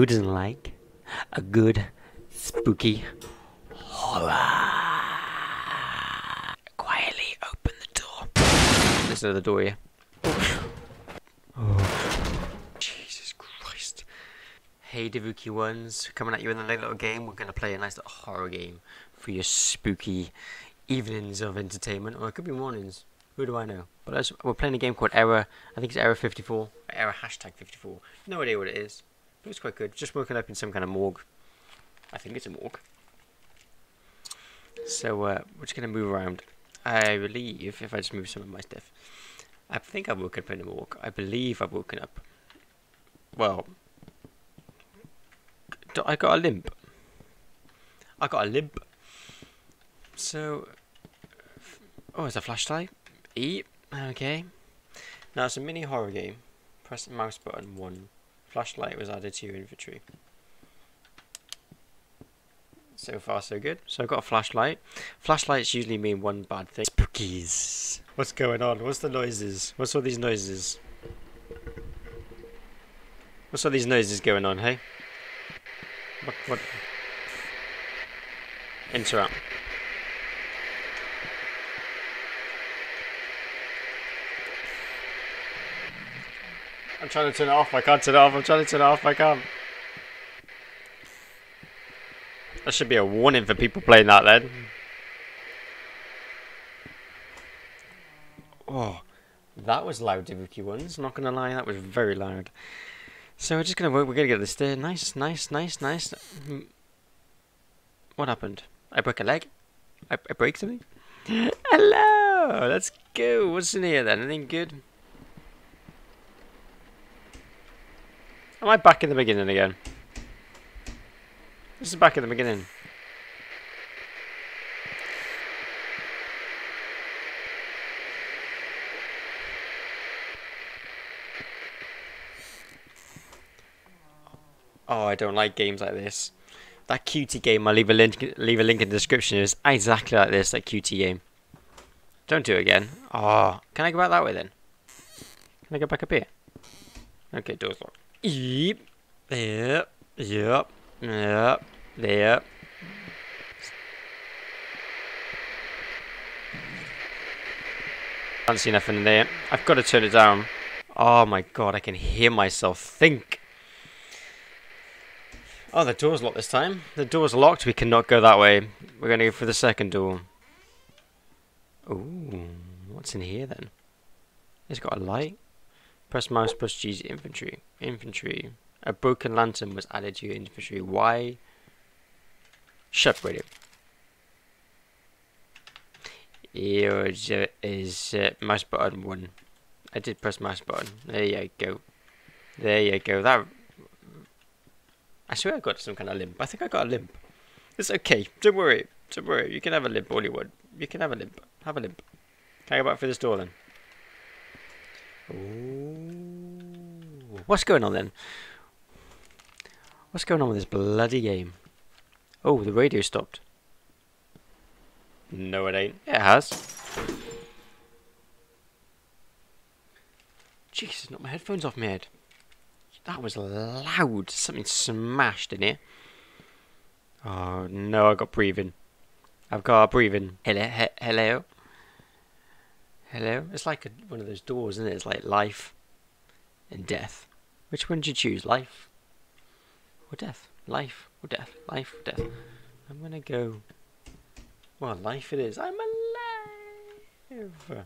Who doesn't like a good spooky horror? Quietly open the door. Listen to the door here. Oh. Jesus Christ. Hey Davoooky ones, coming at you in the little game. We're gonna play a nice little horror game for your spooky evenings of entertainment, or it could be mornings. Who do I know? But we're playing a game called Error. I think it's Error 54. Error hashtag 54. No idea what it is. But it's quite good. Just woken up in some kind of morgue. I think it's a morgue. So we're just going to move around. I believe, if I just move some of my stuff, I think I've woken up in a morgue. I believe I've woken up. Well, I got a limp. I got a limp. So, oh, it's a flashlight. E. Okay. Now it's a mini horror game. Press the mouse button 1. Flashlight was added to your inventory. So far so good. So I've got a flashlight. Flashlights usually mean one bad thing. Spookies. What's going on? What's the noises? What's all these noises? What's all these noises going on, hey? What? Interrupt. I'm trying to turn it off, I can't turn it off, I'm trying to turn it off, I can't. That should be a warning for people playing that then. Oh, that was loud, Davoooky ones, not gonna lie, that was very loud. So we're just gonna work, we're gonna get this there, nice. What happened? I broke a leg? I broke something? Hello, let's go, what's in here then, anything good? Am I back in the beginning again? This is back in the beginning. Oh, I don't like games like this. That cutie game, I'll leave a link in the description, is exactly like this, that cutie game. Don't do it again. Oh, can I go back that way then? Can I go back up here? Okay, door's locked. Yep. Can't see nothing in there. I've got to turn it down. Oh my god, I can hear myself think. Oh, the door's locked this time. The door's locked, we cannot go that way. We're going to go for the second door. Ooh, what's in here then? It's got a light. Press mouse plus G's inventory. Inventory. A broken lantern was added to your inventory. Why? Shut up, radio. It is mouse button 1. I did press mouse button. There you go. There you go. That. I swear I got some kind of limp. I think I got a limp. It's okay. Don't worry. Don't worry. You can have a limp all you want. You can have a limp. Have a limp. Can I go back through this door then? Ooh. What's going on then? What's going on with this bloody game? Oh, the radio stopped. No, it ain't. It has. Jesus, knocked my headphones off my head. That was loud. Something smashed in here. Oh no, I got breathing. I've got breathing. Hello, hello. Hello? It's like one of those doors, isn't it? It's like life and death. Which one did you choose? Life or death? Life or death? Life or death? I'm gonna go... Well, life it is. I'm alive!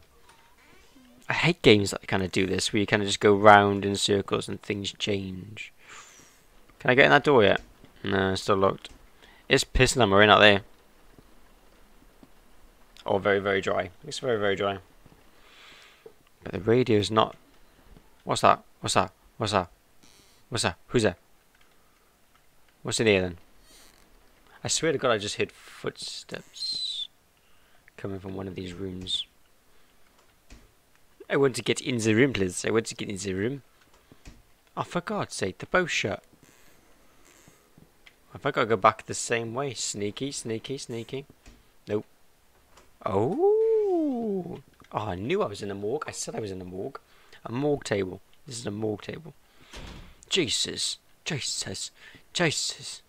I hate games that kind of do this, where you kind of just go round in circles and things change. Can I get in that door yet? No, it's still locked. It's pissing on my rain out there. Oh, very, very dry. It's very, very dry. But the radio's not... What's that? What's that? What's that? What's that? Who's that? What's in here then? I swear to God I just heard footsteps coming from one of these rooms. I want to get in the room, please. I want to get in the room. Oh, for God's sake, the bow's shut. Have I got to go back the same way? Sneaky, sneaky, sneaky. Nope. Oh... Oh, I knew I was in a morgue. I said I was in a morgue. A morgue table. This is a morgue table. Jesus. Jesus, Jesus,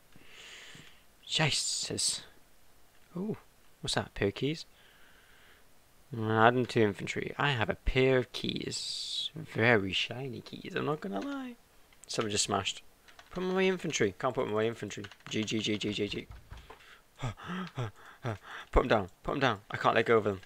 Jesus. Ooh, what's that? A pair of keys? Add them to inventory. I have a pair of keys. Very shiny keys, I'm not gonna lie. Someone just smashed. Put them in my inventory. Can't put them in my inventory. GG. Put them down. Put them down. I can't let go of them.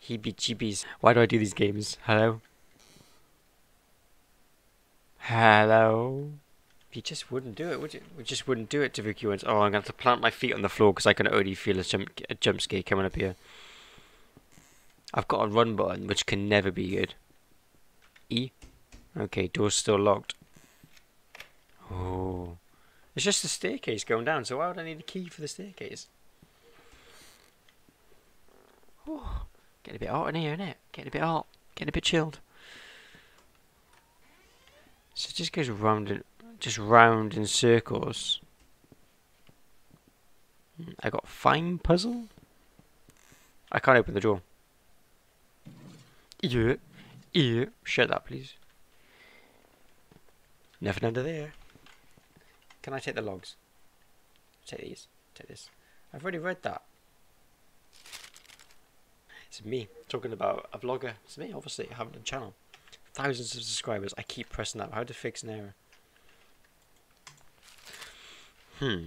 Heebie jeebies. Why do I do these games? Hello? Hello? You just wouldn't do it, would you? We just wouldn't do it, Davoooky ones. Oh, I'm going to have to plant my feet on the floor because I can already feel a jump scare coming up here. I've got a run button, which can never be good. E? Okay, door's still locked. Oh. It's just the staircase going down, so why would I need a key for the staircase? Oh. Getting a bit hot in here, innit? Getting a bit hot. Getting a bit chilled. So it just goes round and... just round in circles. I got fine puzzle. I can't open the door. Yeah, yeah. Shut that, please. Nothing under there. Can I take the logs? Take these. Take this. I've already read that. It's me talking about a vlogger. It's me, obviously. I haven't done a channel. Thousands of subscribers. I keep pressing that. How to fix an error.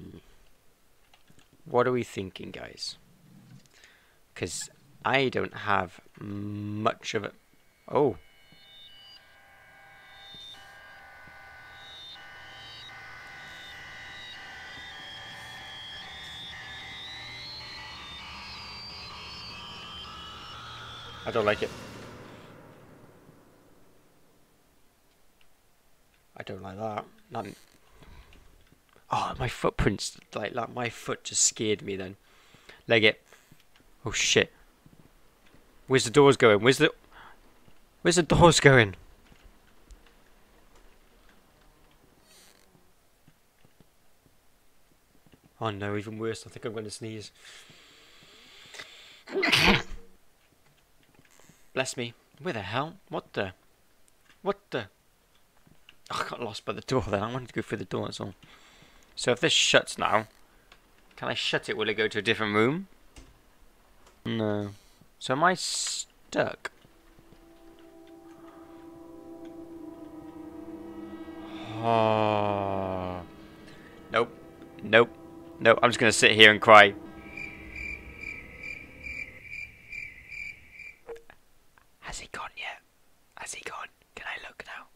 What are we thinking, guys? Because I don't have much of it. Oh. I don't like it. I don't like that. Not... oh, my footprints, like my foot just scared me then. Leg it. Oh shit. Where's the doors going? Where's the doors going? Oh no, even worse, I think I'm gonna sneeze. Bless me. Where the hell? What the? What the? Oh, I got lost by the door then. I wanted to go through the door, that's all. So if this shuts now, can I shut it? Will it go to a different room? No. So am I stuck? Oh. Nope. Nope. Nope. I'm just going to sit here and cry. Has he gone yet? Has he gone? Can I look now?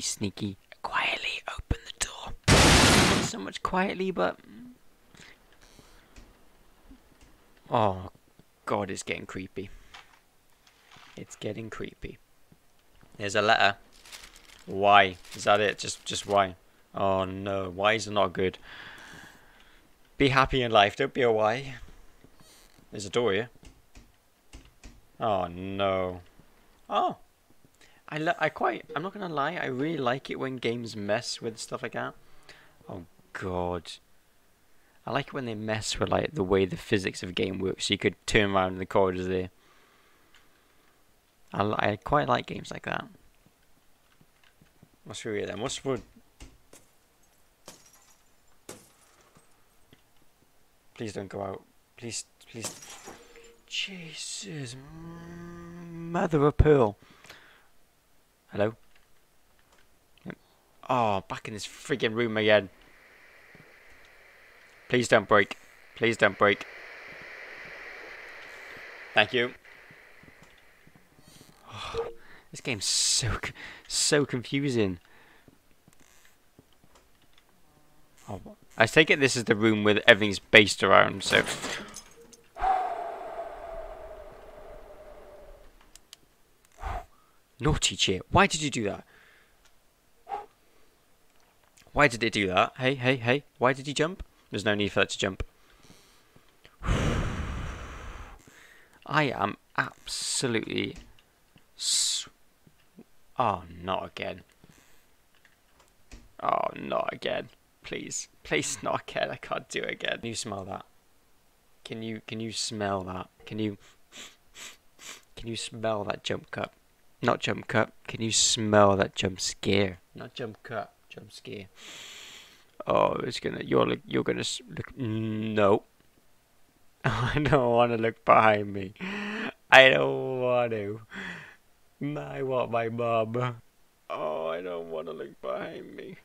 Sneaky. Quietly open the door. Not so much quietly, but... oh, God, it's getting creepy. It's getting creepy. There's a letter. Why? Is that it? Just why? Oh, no. Why is it not good? Be happy in life. Don't be a why. There's a door here. Oh, no. Oh, I'm not gonna lie, I really like it when games mess with stuff like that. Oh God, I like it when they mess with like the way the physics of a game works. So you could turn around in the corridors there. I quite like games like that. What's through here then? What's wood? Please don't go out. Please, please. Jesus. Mother of pearl. Hello? Oh, back in this friggin' room again. Please don't break. Please don't break. Thank you. Oh, this game's so confusing. Oh, I take it this is the room where everything's based around, so... naughty chair. Why did you do that? Why did it do that? Hey, hey, hey. Why did you jump? There's no need for that to jump. I am absolutely... Oh, not again. Oh, not again. Please. Please, not again. I can't do it again. Can you smell that? Can you smell that? Can you smell that jump cut? Not jump cut. Can you smell that jump scare? Not jump cut. Jump scare. Oh, it's gonna... You're gonna... Look, no. I don't want to look behind me. I don't want to. I want my mum. Oh, I don't want to look behind me.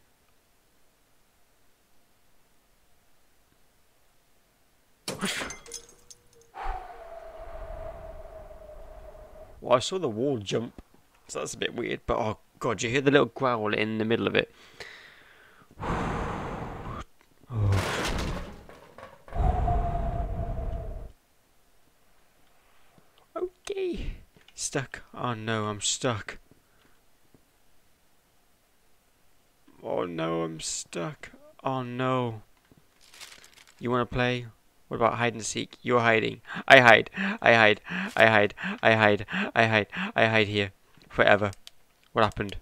Well, I saw the wall jump, so that's a bit weird, but oh god, you hear the little growl in the middle of it. Okay. Stuck. Oh no, I'm stuck. Oh no, I'm stuck. Oh no. You wanna play? What about hide and seek? You're hiding. I hide. I hide. I hide. I hide. I hide. I hide here. Forever. What happened?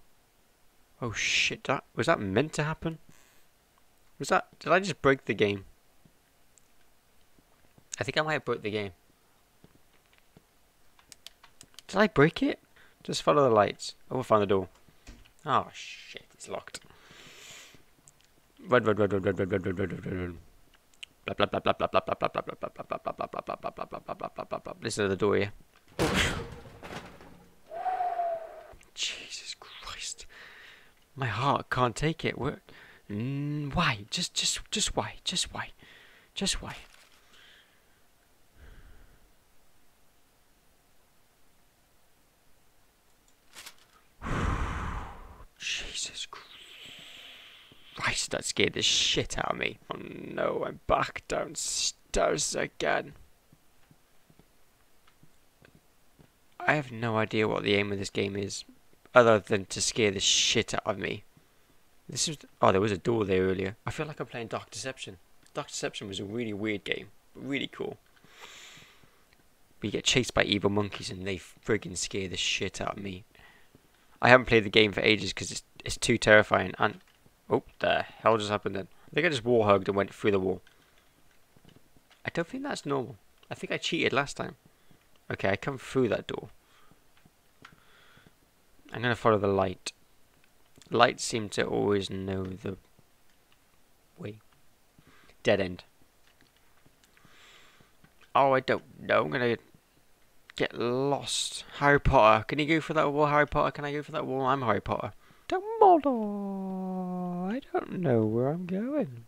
Oh shit, was that meant to happen? Did I just break the game? I think I might have broke the game. Did I break it? Just follow the lights. Oh, we'll find the door. Oh shit, it's locked. Red, red, red, red, red, red, red, red, red, red, red. Blah blah blah blah blah blah blah blah blah blah blah blah blah blah blah blah blah blah. Listen to the door here. Jesus Christ, my heart can't take it. What? Why? Just why? Just why? Just why? Jesus Christ. Christ, that scared the shit out of me. Oh no, I'm back downstairs again. I have no idea what the aim of this game is, other than to scare the shit out of me. This is... Oh, there was a door there earlier. I feel like I'm playing Dark Deception. Dark Deception was a really weird game. Really cool. We get chased by evil monkeys and they friggin' scare the shit out of me. I haven't played the game for ages because it's too terrifying and... Oh, the hell just happened then? I think I just wall hugged and went through the wall. I don't think that's normal. I think I cheated last time. Okay, I come through that door. I'm gonna follow the light. Lights seem to always know the way. Dead end. Oh, I don't know. I'm gonna get lost. Harry Potter. Can you go for that wall, Harry Potter? Can I go for that wall? I'm Harry Potter. Dumbledore. I don't know where I'm going.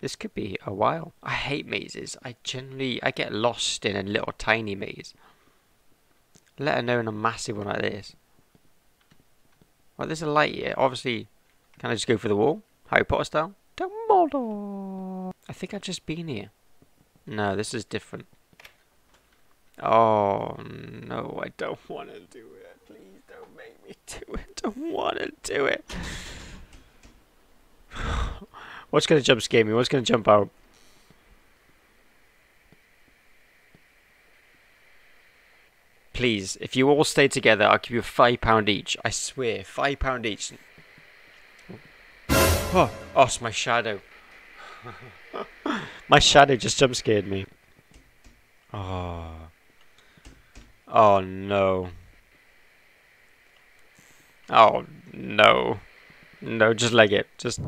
This could be a while. I hate mazes. I get lost in a little tiny maze. Let alone a massive one like this. Well, there's a light here. Obviously, can I just go for the wall? Harry Potter style? Dumbledore. I think I've just been here. No, this is different. Oh no, I don't want to do it. Please don't make me do it. Don't want to do it. What's going to jump scare me? What's going to jump out? Please, if you all stay together, I'll give you £5 each. I swear, £5 each. Oh, oh, it's my shadow. My shadow just jump scared me. Oh. Oh no. Oh no. No, just leg it. Just.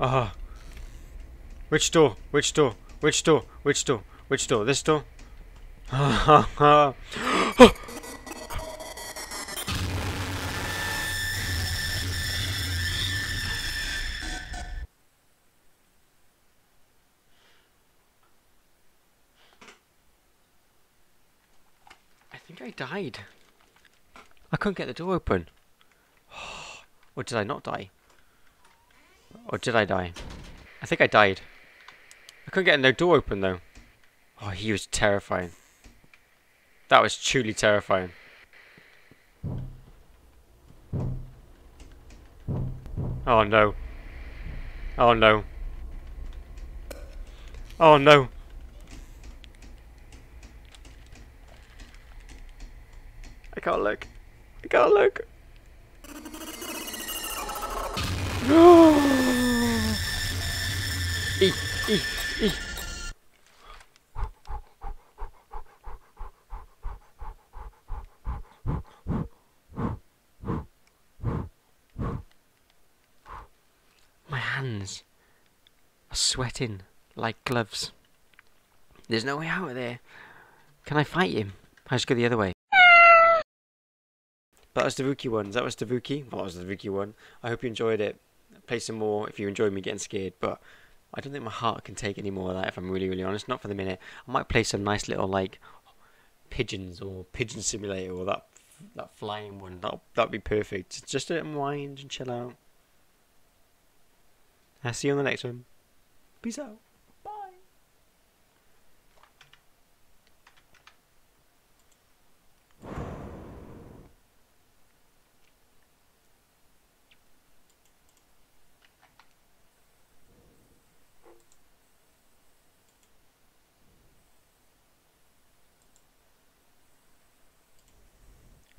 Ah. Which door? Which door? Which door? Which door? Which door? This door? Ha ha ha. I think I died. I couldn't get the door open. Or did I not die? Or did I die? I think I died. I couldn't get no door open though. Oh, he was terrifying. That was truly terrifying. Oh no. Oh no. Oh no. I can't look. I can't look. E. My hands are sweating like gloves. There's no way out of there. Can I fight him? I just go the other way. That was Davoooky one. That was Davoooky. That was Davoooky one. I hope you enjoyed it. Play some more if you enjoyed me getting scared, but I don't think my heart can take any more of that, if I'm really, really honest. Not for the minute. I might play some nice little, like, pigeons or pigeon simulator or that flying one. That'd be perfect. Just to unwind and chill out. I'll see you on the next one. Peace out.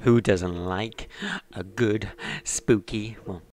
Who doesn't like a good spooky, well,